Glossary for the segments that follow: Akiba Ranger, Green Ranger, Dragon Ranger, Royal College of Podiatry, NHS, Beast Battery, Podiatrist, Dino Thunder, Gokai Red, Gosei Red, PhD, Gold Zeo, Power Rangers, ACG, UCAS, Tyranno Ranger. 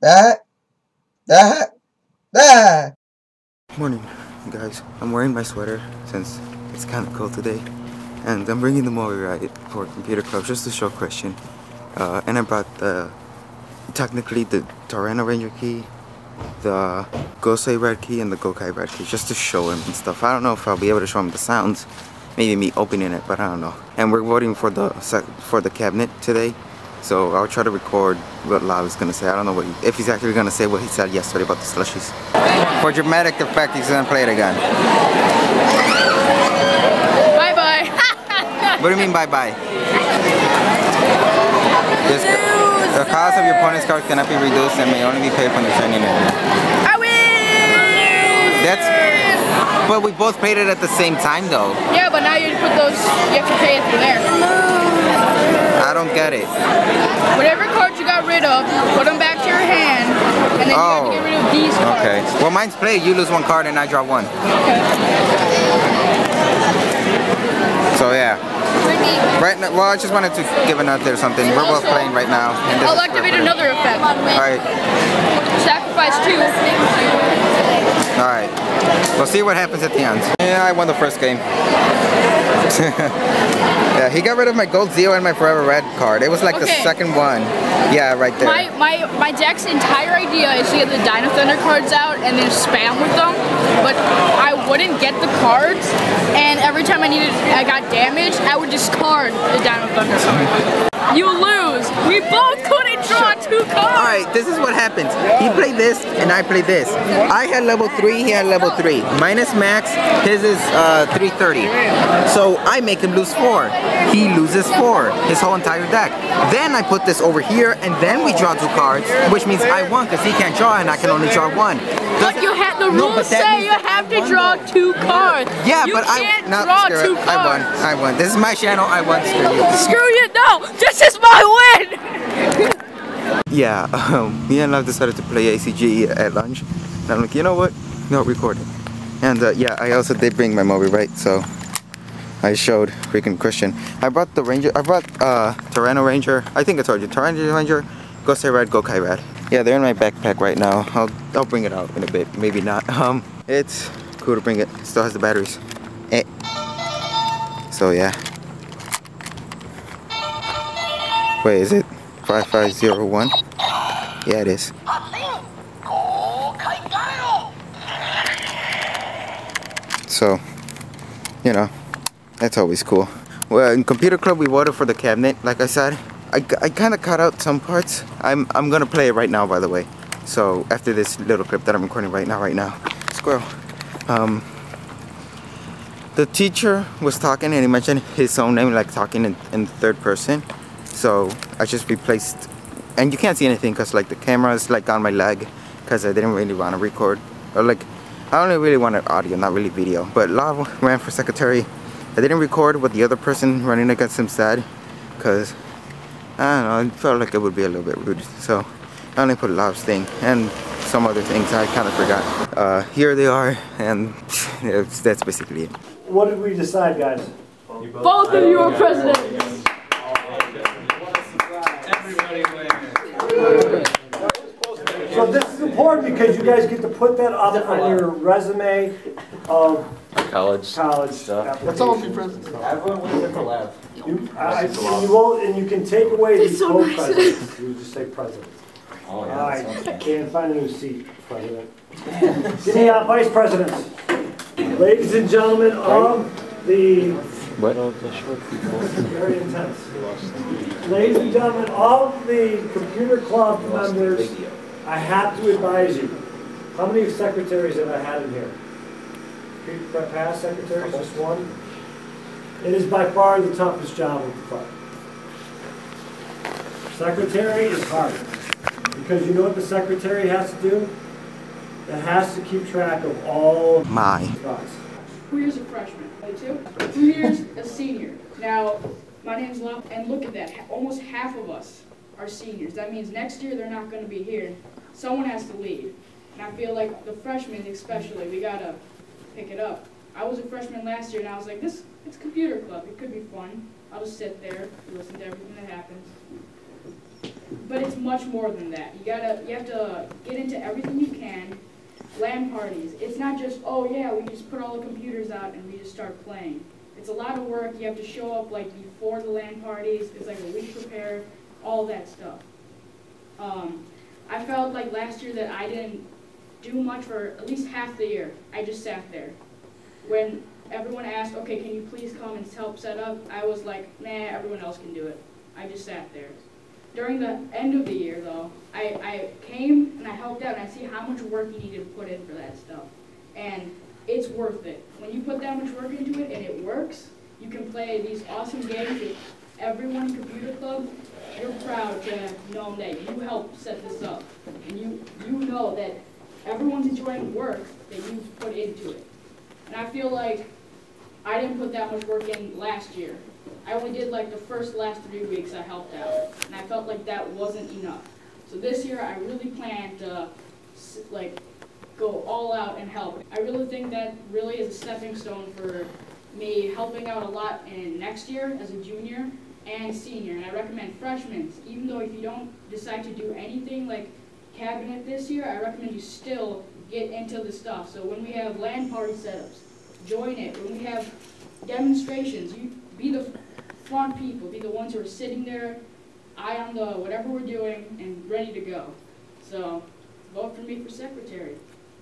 Morning, guys. I'm wearing my sweater since it's kind of cold today, and I'm bringing the Moe ride for computer club just to show Christian. And I brought the Tyranno Ranger key, the Gosei Red key, and the Gokai Red key just to show him and stuff. I don't know if I'll be able to show him the sounds, maybe me opening it, but I don't know. And we're voting for the cabinet today. So I'll try to record what Lyle is gonna say. I don't know if he's actually gonna say what he said yesterday about the slushies. For dramatic effect, he's gonna play it again. Bye bye. What do you mean bye bye? The cost of your opponent's card cannot be reduced and may only be paid from the training area. I win. But we both paid it at the same time though. Yeah, but now you have to pay it through there. I don't get it. Whatever cards you got rid of, put them back to your hand, and then you have to get rid of these cards. Okay. Well, mine's played. You lose one card and I draw one. Okay. So yeah. Right now, well, I just wanted to give an update or something. We're both playing right now. And I'll activate another effect. All right. Sacrifice two. All right. We'll see what happens at the end. Yeah, I won the first game. Yeah, he got rid of my Gold Zeo and my Forever Red card. It was like the second one. Yeah, right there. My deck's entire idea is to get the Dino Thunder cards out and then spam with them, but I wouldn't get the cards, and every time I got damaged, I would discard the Dino Thunder card. You lose! We both couldn't draw two cards! Alright, this is what happens. He played this, and I played this. I had level 3, he had level 3. Minus max, his is 330. So I make him lose 4. He loses 4, his whole entire deck. Then I put this over here, and then we draw two cards, which means I won because he can't draw and I can only draw one. But you had the rules say you have to draw two cards. Yeah, but I can't draw two cards. I won. This is my channel. I won. Screw you! No, this is my win. Yeah, me and Love decided to play ACG at lunch, and I'm like, you know what? No, record it. And yeah, I also did bring my mobile, right? So I showed freaking Christian. I brought the Ranger. I brought Tyranno Ranger. I think I told you, Tyranno Ranger, Gosei Red, Gokai Red. Yeah, they're in my backpack right now. I'll bring it out in a bit. Maybe not. It's cool to bring it. It still has the batteries. Eh. So yeah. Wait, is it 5501? Yeah, it is. So, you know, that's always cool. Well, in computer club we voted for the cabinet, like I said. I kind of cut out some parts. I'm gonna play it right now, by the way. So after this little clip that I'm recording right now. Squirrel. The teacher was talking and he mentioned his own name, like talking in the third person. So I just replaced, and you can't see anything because like the camera is like on my leg because I didn't really want to record, or like I only really wanted audio, not really video. But Lava ran for secretary. I didn't record what the other person running against him said because, I don't know, it felt like it would be a little bit rude, so I only put Lob's thing and some other things I kind of forgot. Here they are, and that's basically it. What did we decide, guys? Both of you are president! What a surprise! Everybody wins! So this is important because you guys get to put that up on your resume of college stuff. That's all the presents. Everyone wins at the lab. You can take away these old presidents. You just say president. Oh, yeah, all right. I can't find a new seat, president. Any vice presidents? Ladies and gentlemen of the... What? Very intense. Ladies and gentlemen of the computer club members, I have to advise you. How many secretaries have I had in here? Past secretaries, just one. It is by far the toughest job of the club. Secretary is hard. Because you know what the secretary has to do? It has to keep track of all my spots. 2 years a freshman, 2 years a senior. Now, my name's Love, and look at that. Almost half of us are seniors. That means next year they're not going to be here. Someone has to leave. And I feel like the freshmen especially, we got to pick it up. I was a freshman last year, and I was like, it's computer club. It could be fun. I'll just sit there, listen to everything that happens. But it's much more than that. You have to get into everything you can. LAN parties. It's not just, oh yeah, we just put all the computers out and we just start playing. It's a lot of work. You have to show up like before the LAN parties. It's like a week prepare, all that stuff. I felt like last year that I didn't do much for at least half the year. I just sat there. When everyone asked, okay, can you please come and help set up? I was like, nah, everyone else can do it. I just sat there. During the end of the year, though, I came and I helped out, and I see how much work you needed to put in for that stuff. And it's worth it. When you put that much work into it and it works, you can play these awesome games with everyone in Computer Club. You're proud to have known that you helped set this up. And you know that everyone's enjoying work that you put into it. And I feel like I didn't put that much work in last year. I only did like the last 3 weeks I helped out, and I felt like that wasn't enough. So this year I really planned to like go all out and help. I really think that really is a stepping stone for me helping out a lot in next year as a junior and senior. And I recommend freshmen, even though if you don't decide to do anything like cabinet this year, I recommend you still get into the stuff. So when we have LAN party setups, join it. When we have demonstrations, you be the front people, be the ones who are sitting there, eye on the whatever we're doing, and ready to go. So vote for me for secretary,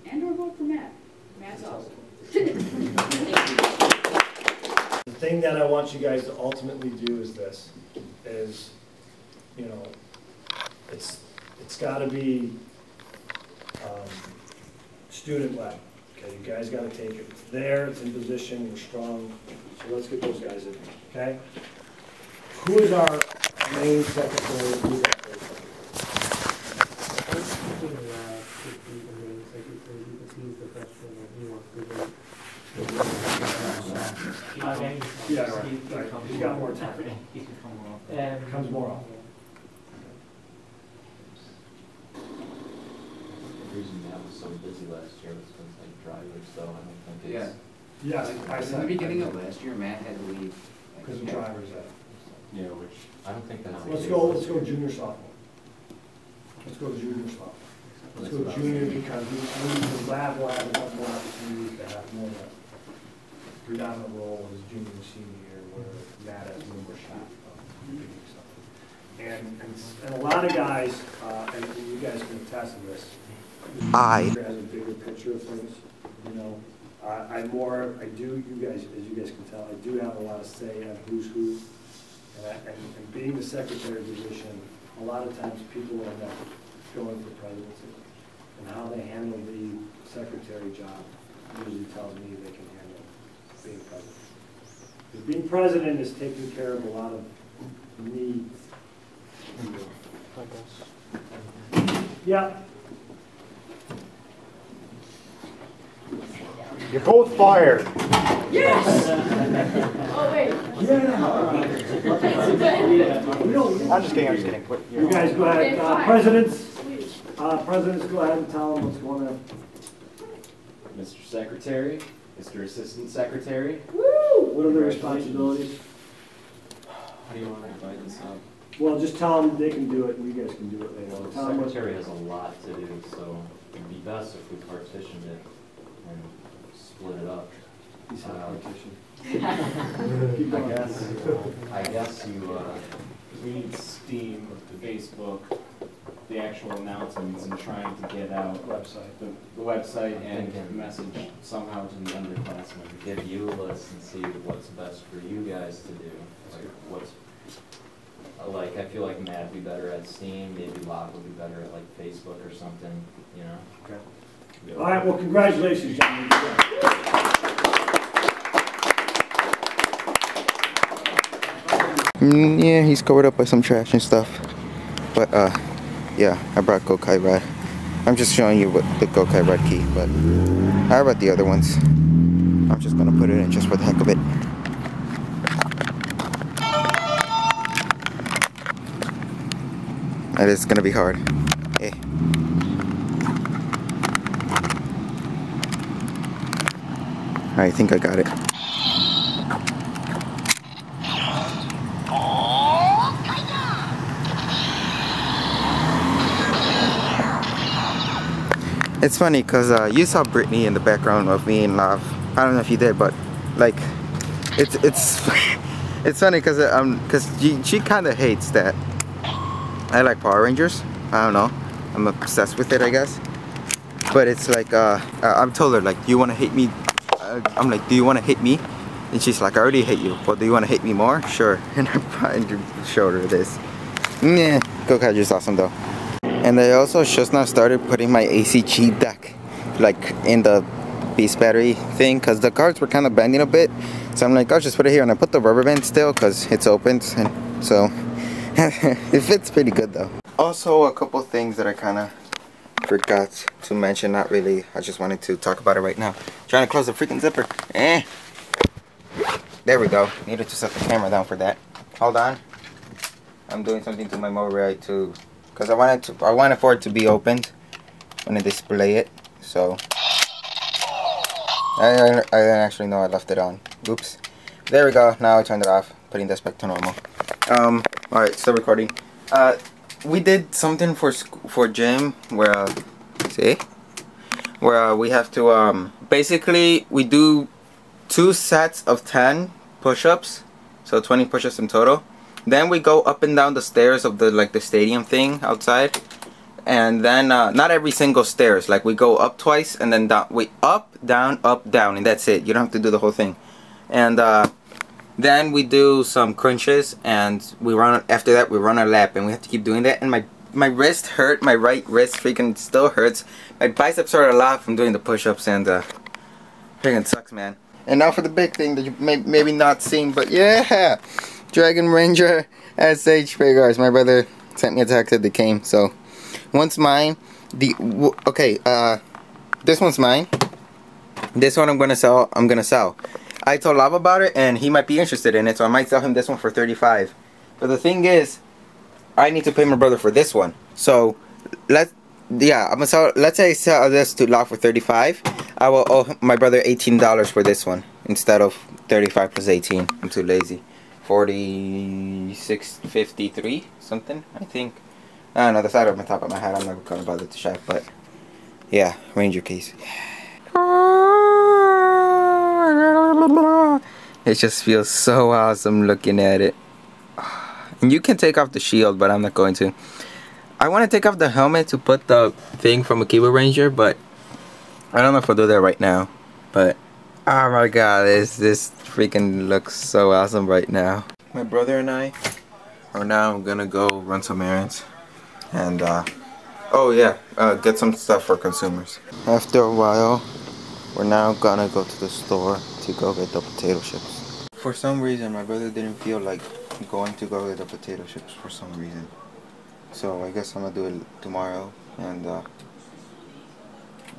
and or vote for Matt. Matt's awesome. The thing that I want you guys to ultimately do is this: is it's got to be student-led. Okay, you guys got to take it. It's there. It's in position. We're strong. So let's get those guys in. Okay. Who is our main secretary? Who's our first secretary? He's got more time. He can come more often. Comes more often. The reason Matt was so busy last year was because like drivers, so I don't think it's... Yeah, yes, in the beginning of last year, Matt had to leave. Because of drivers out. Yeah, which I don't think that's... Let's go junior sophomore. Let's go junior sophomore. Let's go junior because we need the lab will have more opportunities to have more of a predominant role as junior and senior where Matt has more shot of doing something. And a lot of guys, and you guys can attest to this, has a bigger picture of things, you guys, as you guys can tell, I do have a lot of say on who's who, and being the secretary position, a lot of times people end up going for presidency, and how they handle the secretary job usually tells me they can handle being president. Because being president is taking care of a lot of needs. Yeah. You're both fired. Yes! Oh, wait. Yeah. I'm just kidding, You guys go ahead. Presidents, go ahead and tell them what's going on. Mr. Secretary, Mr. Assistant Secretary. Woo! What are their responsibilities? How do you want to divide this up? Well, just tell them they can do it and you guys can do it later. Well, the Secretary has a lot to do, so it would be best if we partitioned it and split it up. He's had competition. I guess you, we need Steam, the Facebook, the actual announcements, and trying to get out website. The website and message somehow to the underclassmen. Give you a list and see what's best for you guys to do. Like, I feel like Matt would be better at Steam, maybe Locke would be better at like Facebook or something, Okay. All right, well, congratulations, gentlemen. Yeah, he's covered up by some trash and stuff. But, yeah, I brought Gokai Red. I'm just showing you what the Gokai Red key, but I brought the other ones. I'm just going to put it in just for the heck of it. That is going to be hard. Hey. I think I got it. It's funny because you saw Brittany in the background of me and Lav. I don't know if you did, but like, it's funny because she kind of hates that I like Power Rangers. I don't know. I'm obsessed with it, I guess. But it's like I've told her like, do you want to hate me? I'm like, do you want to hate me? And she's like, I already hate you. Well, do you want to hate me more? Sure. And I showed her this. Yeah, Gokai is awesome though. And I also just now started putting my ACG deck like in the Beast Battery thing because the cards were kind of bending a bit. So I'm like, I'll just put it here, and I put the rubber band still because it's opened, and so it fits pretty good though. Also, a couple things that I kind of forgot to mention. Not really. I just wanted to talk about it right now. Trying to close the freaking zipper. There we go. Needed to set the camera down for that. Hold on. I'm doing something to my Moray too, because I wanted for it to be opened when I display it. So I didn't actually know I left it on. Oops. There we go. Now I turned it off. Putting this back to normal. All right. Still recording. We did something for gym where we have to basically we do 2 sets of 10 push-ups, so 20 push-ups in total. Then we go up and down the stairs of the like the stadium thing outside, and then not every single stairs, like we go up twice and then down. We up down, and that's it. You don't have to do the whole thing. And then we do some crunches, and we run. After that, we run a lap, and we have to keep doing that. And my wrist hurt. My right wrist freaking still hurts. My biceps hurt a lot from doing the push-ups, and freaking sucks, man. And now for the big thing that you maybe not seen, but yeah, Dragon Ranger SH figures. My brother sent me a text that they came. So one's mine. This one's mine. This one I'm gonna sell. I told Lava about it, and he might be interested in it, so I might sell him this one for $35. But the thing is, I need to pay my brother for this one. So let's say I sell this to Lava for $35. I will owe my brother $18 for this one instead of $35 plus $18. I'm too lazy. $46.53 something, I think. I don't know, that's out of my top of my head. I'm not gonna bother to check, but yeah, Ranger case. It just feels so awesome looking at it. And you can take off the shield, but I'm not going to. I want to take off the helmet to put the thing from Akiba Ranger, but I don't know if I'll do that right now. But oh my god, this freaking looks so awesome right now. My brother and I are now gonna go run some errands and get some stuff for consumers. After a while, we're now gonna go to the store to go get the potato chips. For some reason, my brother didn't feel like going to go get the potato chips for some reason. So I guess I'm gonna do it tomorrow, and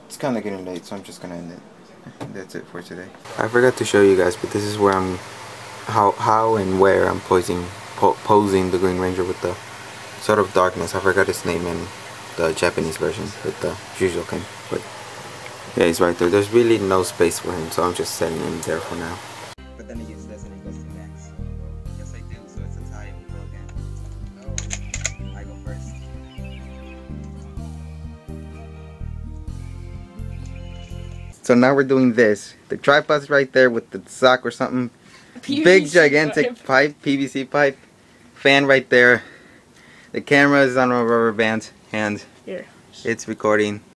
it's kinda getting late, so I'm just gonna end it. That's it for today. I forgot to show you guys, but this is where I'm posing the Green Ranger with the sort of darkness. I forgot his name in the Japanese version, with the usual kind, but yeah, he's right there. There's really no space for him, so I'm just setting him there for now. But then he uses this and he goes to next. Yes, I do, so it's a tie and we go again. Oh, I go first. So now we're doing this. The tripod's right there with the sock or something. Big, gigantic pipe, PVC pipe. Fan right there. The camera is on a rubber band, and it's recording.